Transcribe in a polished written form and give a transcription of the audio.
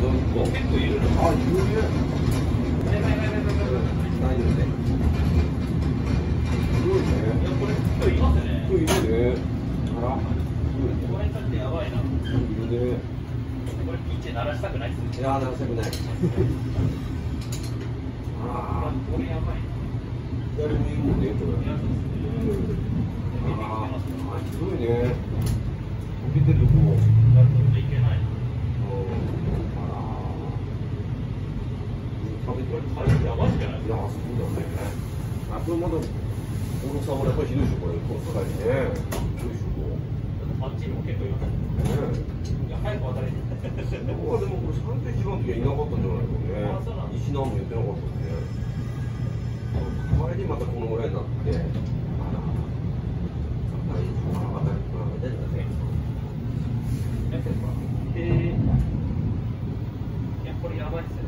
これやばいっすね。